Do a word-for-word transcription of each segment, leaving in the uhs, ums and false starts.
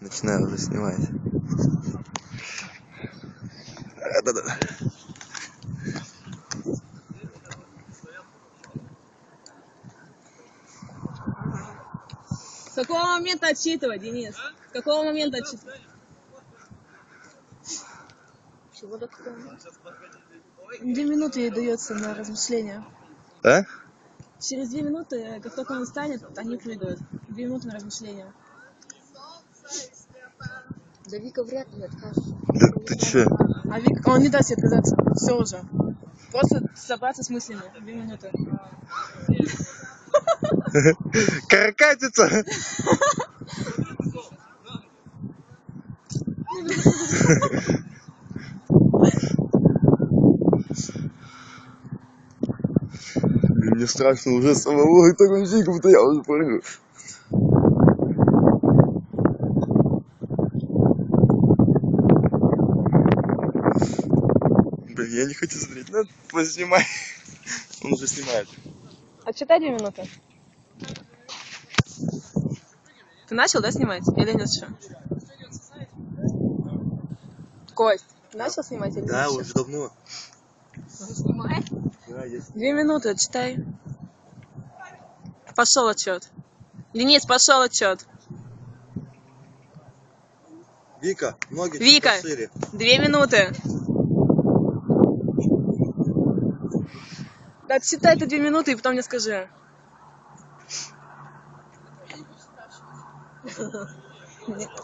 Начинаю уже снимать. Да-да-да. С какого момента отсчитывать, Денис? А? С какого момента отсчитывать? Чего до какого? Две минуты ей дается на размышление. А? Через две минуты, как только он встанет, они прыгают. Две минуты на размышление. Да Вика вряд ли откажется. Да ты че? А Вика, он не даст ей отказаться. Все уже. Просто собраться с мыслями. Две минуты. Каракатица! Мне страшно уже самого, и такой вообще, как будто я уже прыгаю. Блин, я не хочу смотреть, ну поснимай. Он уже снимает. Отчитай две минуты. Ты начал, да, снимать? Или нет еще? Кость, ты начал снимать или нет? Да, уже давно. Уже снимай? Да, я... Две минуты, отчитай. Пошел отчет. Денис, пошел отчет. Вика, ноги Вика, шире. Две минуты. Отсчитай это две минуты и потом мне скажи.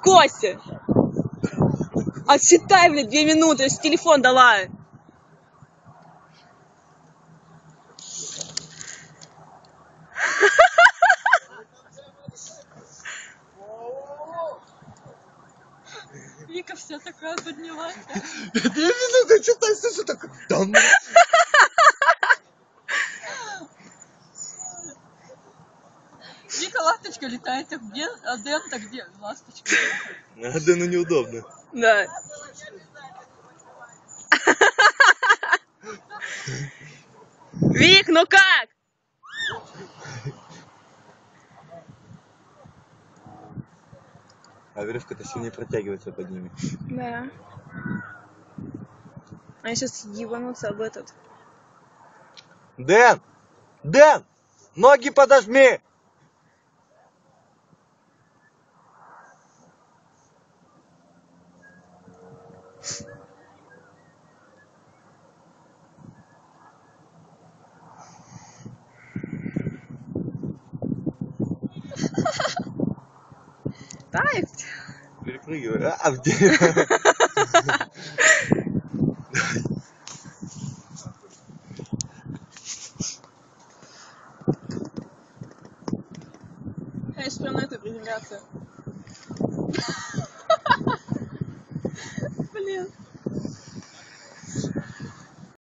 Костя! Отсчитай, блядь, две минуты, я с телефон дала. Вика вся такая поднялась. Две минуты, отсчитай, слушай, такой. Ласточка летает, а где? А Дэн-то где? Ласточка. А Дэну неудобно. Да. Вик, ну как? А веревка-то сильнее протягивается под ними. Да. Они сейчас ебанутся об этот. Дэн! Дэн! Ноги подожми! Да, их... Перепрыгивай, а? А где? Конечно, прям на это приземляться.